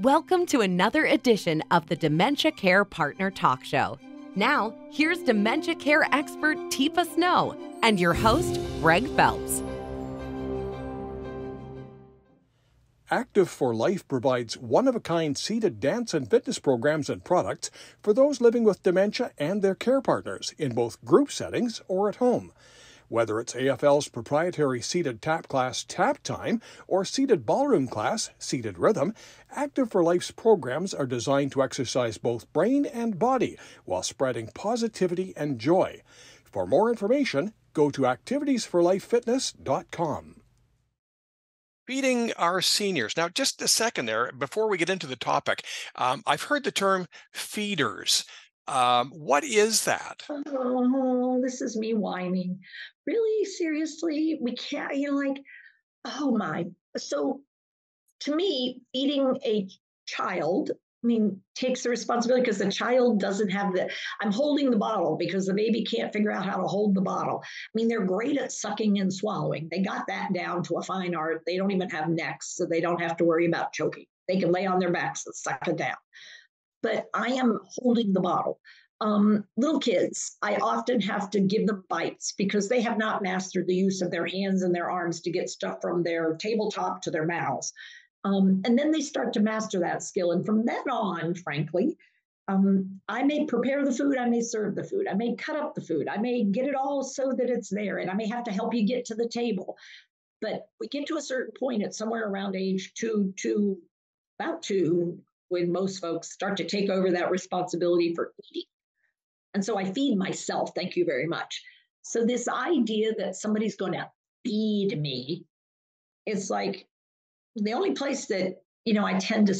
Welcome to another edition of the Dementia Care Partner Talk Show. Now, here's dementia care expert Teepa Snow and your host, Greg Phelps. Active for Life provides one-of-a-kind seated dance and fitness programs and products for those living with dementia and their care partners in both group settings or at home. Whether it's AFL's proprietary Seated Tap class, Tap Time, or Seated Ballroom class, Seated Rhythm, Active for Life's programs are designed to exercise both brain and body while spreading positivity and joy. For more information, go to activitiesforlifefitness.com. Feeding our seniors. Now, just a second there, before we get into the topic, I've heard the term feeders. What is that? Oh, this is me whining. Really? Seriously? We can't, oh my. So to me, feeding a child, takes the responsibility because the child doesn't have I'm holding the bottle because the baby can't figure out how to hold the bottle. They're great at sucking and swallowing. They got that down to a fine art. They don't even have necks, so they don't have to worry about choking. They can lay on their backs and suck it down. But I am holding the bottle. Little kids, I often have to give them bites because they have not mastered the use of their hands and their arms to get stuff from their tabletop to their mouths. And then they start to master that skill. And from then on, frankly, I may prepare the food. I may serve the food. I may cut up the food. I may get it all so that it's there. And I may have to help you get to the table. But we get to a certain point at somewhere around age about two, when most folks start to take over that responsibility for eating. And so I feed myself, thank you very much. So this idea that somebody's going to feed me, it's like the only place that, I tend to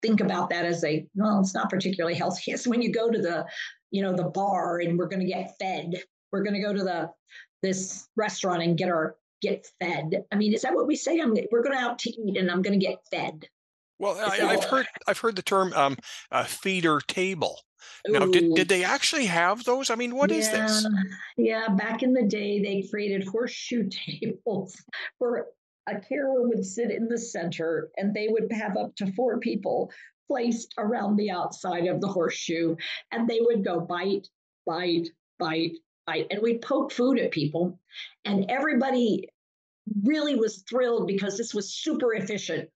think about that as it's not particularly healthy. It's when you go to the, the bar and we're going to get fed. We're going to go to this restaurant and get fed. Is that what we say? We're going out to eat and I'm going to get fed. Well, I've heard the term feeder table. Now, did they actually have those? What is this? Yeah, back in the day, they created horseshoe tables where a carer would sit in the center and they would have up to 4 people placed around the outside of the horseshoe. And they would go bite, bite, bite, bite. And we'd poke food at people. And everybody really was thrilled because this was super efficient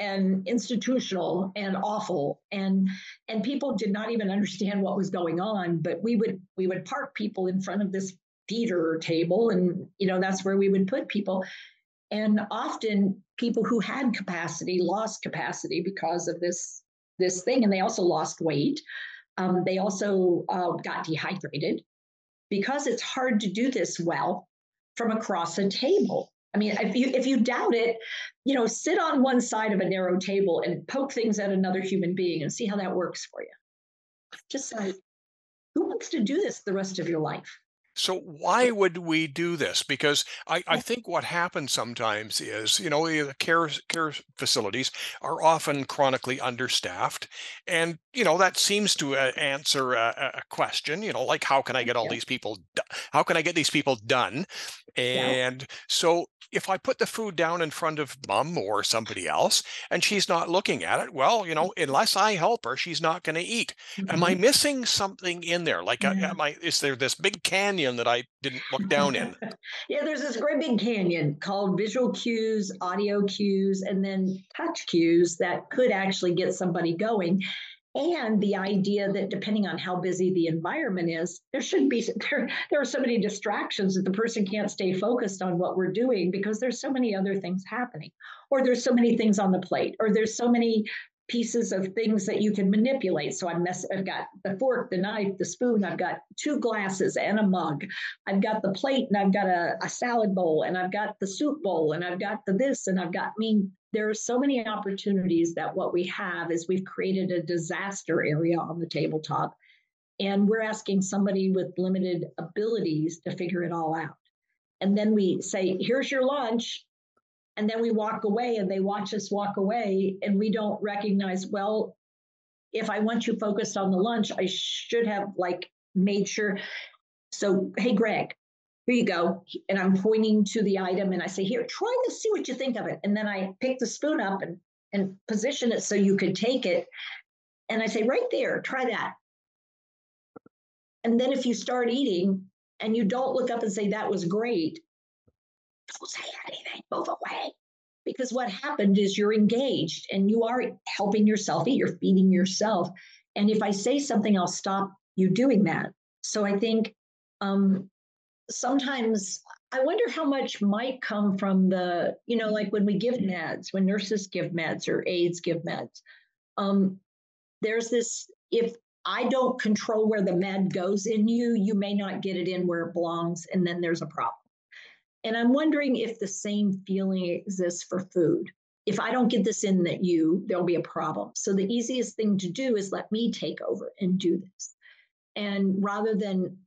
and institutional and awful, and people did not even understand what was going on. But we would park people in front of this feeder table, and that's where we would put people. And often people who had capacity lost capacity because of this thing, and they also lost weight. They also got dehydrated because it's hard to do this well from across a table. If you doubt it, sit on one side of a narrow table and poke things at another human being and see how that works for you. Just like, who wants to do this the rest of your life? So why would we do this? Because I think what happens sometimes is, care facilities are often chronically understaffed. And, that seems to answer a question, like, how can I get all these people? How can I get these people done? And so if I put the food down in front of mom or somebody else and she's not looking at it, well, unless I help her, she's not going to eat. Mm-hmm. Am I missing something in there? Like, is there this big canyon that I didn't look down in? Yeah, there's this great big canyon called visual cues, audio cues, and then touch cues that could actually get somebody going. And the idea that depending on how busy the environment is, there are so many distractions that the person can't stay focused on what we're doing because there's so many other things happening, or there's so many things on the plate, or there's so many pieces of things that you can manipulate. So I've got the fork, the knife, the spoon. I've got 2 glasses and a mug. I've got the plate and I've got a salad bowl and I've got the soup bowl and I've got the this and I've got, there are so many opportunities that what we have is we've created a disaster area on the tabletop, and we're asking somebody with limited abilities to figure it all out. And then we say, here's your lunch. And then we walk away and they watch us walk away, and we don't recognize, well, if I want you focused on the lunch, I should have made sure. So, hey, Greg, here you go. And I'm pointing to the item and I say, here, try to see what you think of it. And then I pick the spoon up and and position it so you could take it. And I say, right there, try that. And then if you start eating and you don't look up and say, that was great, don't say anything, move away. Because what happened is you're engaged and you are helping yourself eat, you're feeding yourself. And if I say something, I'll stop you doing that. So I think sometimes I wonder how much might come from the, you know, like when we give meds, when nurses give meds or aides give meds, there's this, if I don't control where the med goes in you, you may not get it in where it belongs, and then there's a problem. And I'm wondering if the same feeling exists for food. If I don't get this in that you, there'll be a problem. So the easiest thing to do is let me take over and do this. And rather than,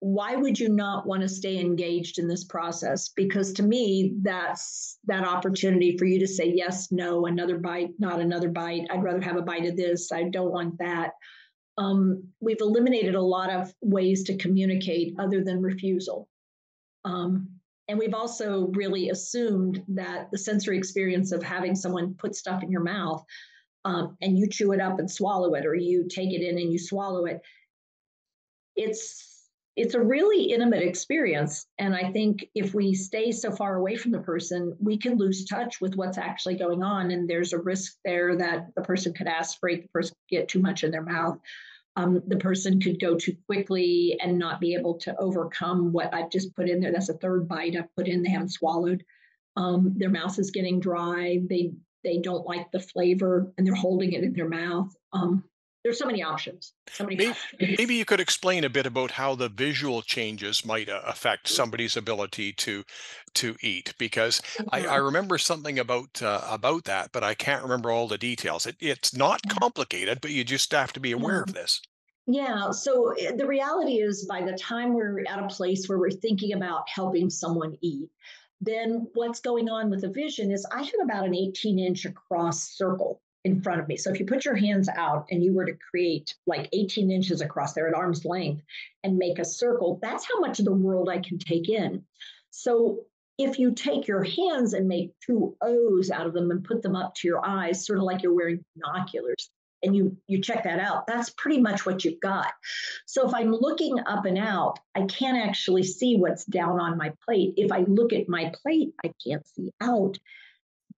why would you not want to stay engaged in this process? Because to me, that's that opportunity for you to say, yes, no, another bite, not another bite. I'd rather have a bite of this. I don't want that. We've eliminated a lot of ways to communicate other than refusal. And we've also really assumed that the sensory experience of having someone put stuff in your mouth and you chew it up and swallow it, or you take it in and you swallow it, it's a really intimate experience. And I think if we stay so far away from the person, we can lose touch with what's actually going on. And there's a risk there that the person could aspirate, the person could get too much in their mouth. The person could go too quickly and not be able to overcome what I've just put in there. That's a third bite I've put in. They haven't swallowed. Their mouth is getting dry. They don't like the flavor, and they're holding it in their mouth. There's so many options. Maybe you could explain a bit about how the visual changes might affect somebody's ability to eat, because I remember something about that, but I can't remember all the details. It's not complicated, but you just have to be aware of this. Yeah. So the reality is, by the time we're at a place where we're thinking about helping someone eat, then what's going on with the vision is I have about an 18-inch across circle in front of me. So if you put your hands out and you were to create like 18 inches across there at arm's length and make a circle, that's how much of the world I can take in. So if you take your hands and make two O's out of them and put them up to your eyes, sort of like you're wearing binoculars, and you check that out, that's pretty much what you've got. So if I'm looking up and out, I can't actually see what's down on my plate. If I look at my plate, I can't see out.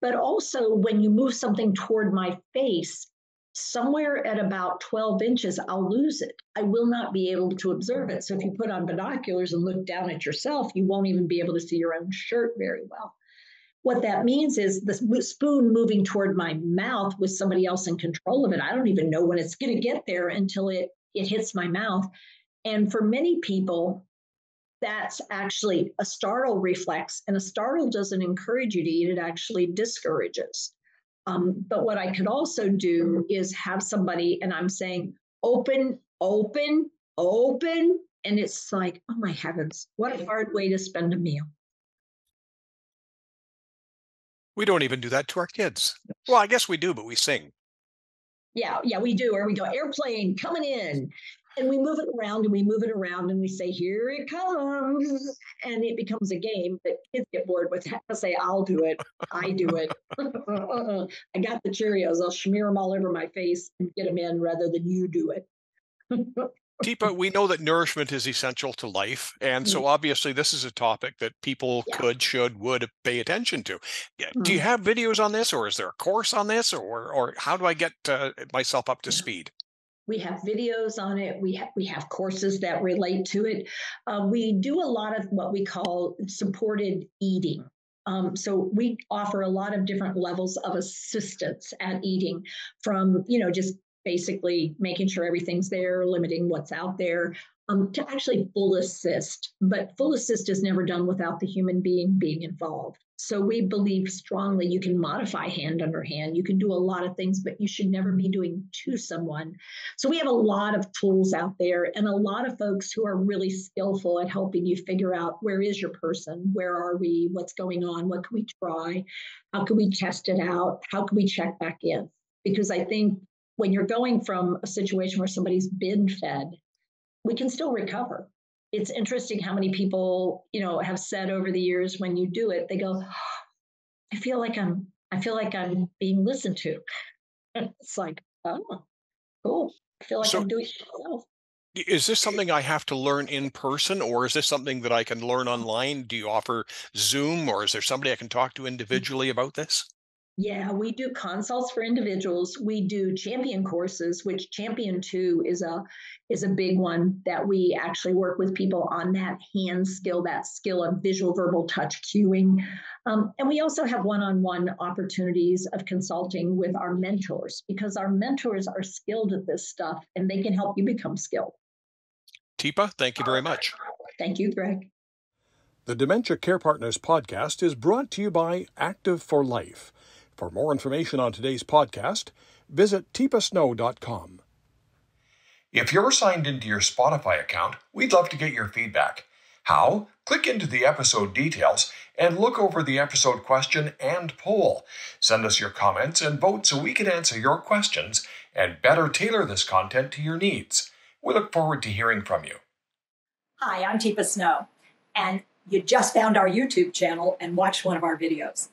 But also, when you move something toward my face, somewhere at about 12 inches, I'll lose it. I will not be able to observe it. So if you put on binoculars and look down at yourself, you won't even be able to see your own shirt very well. What that means is the spoon moving toward my mouth with somebody else in control of it. I don't even know when it's going to get there until it hits my mouth. And for many people, that's actually a startle reflex, and a startle doesn't encourage you to eat, it actually discourages. But what I could also do is have somebody, and I'm saying, open, open, open, and it's like, oh my heavens, what a hard way to spend a meal. We don't even do that to our kids. Well, I guess we do, but we sing. Yeah, we do, or we go, airplane, coming in. And we move it around and we move it around and we say, here it comes. And it becomes a game that kids get bored with. I say, I'll do it. I do it. I got the Cheerios. I'll smear them all over my face and get them in rather than you do it. Teepa, we know that nourishment is essential to life. And so obviously this is a topic that people could, should, would pay attention to. Do you have videos on this, or is there a course on this, or how do I get myself up to speed? We have videos on it. We have courses that relate to it. We do a lot of what we call supported eating. So we offer a lot of different levels of assistance at eating, from, you know, just basically making sure everything's there, limiting what's out there, to actually full assist. But full assist is never done without the human being being involved. So we believe strongly you can modify hand under hand. You can do a lot of things, but you should never be doing to someone. So we have a lot of tools out there, and a lot of folks who are really skillful at helping you figure out, where is your person? Where are we? What's going on? What can we try? How can we test it out? How can we check back in? Because I think when you're going from a situation where somebody's been fed, we can still recover. It's interesting how many people, you know, have said over the years, when you do it, they go, I feel like I'm I feel like I'm being listened to. It's like, oh, cool. I feel like I'm doing it myself. Is this something I have to learn in person, or is this something that I can learn online? Do you offer Zoom, or is there somebody I can talk to individually about this? Yeah, we do consults for individuals. We do champion courses, which Champion 2 is a big one that we actually work with people on, that hand skill, that skill of visual, verbal, touch cueing. And we also have one-on-one opportunities of consulting with our mentors, because our mentors are skilled at this stuff and they can help you become skilled. Teepa, thank you very much. Thank you, Greg. The Dementia Care Partners podcast is brought to you by Active for Life. For more information on today's podcast, visit teepasnow.com. If you're signed into your Spotify account, we'd love to get your feedback. How? Click into the episode details and look over the episode question and poll. Send us your comments and vote so we can answer your questions and better tailor this content to your needs. We look forward to hearing from you. Hi, I'm Teepa Snow, and you just found our YouTube channel and watched one of our videos.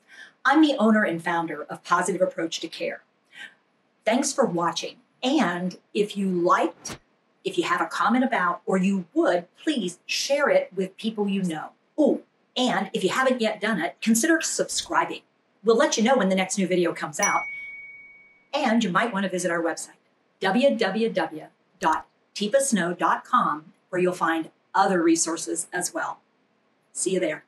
I'm the owner and founder of Positive Approach to Care. Thanks for watching. And if you liked, if you have a comment about, or you would, please share it with people you know. Oh, and if you haven't yet done it, consider subscribing. We'll let you know when the next new video comes out. And you might want to visit our website, www.teepasnow.com, where you'll find other resources as well. See you there.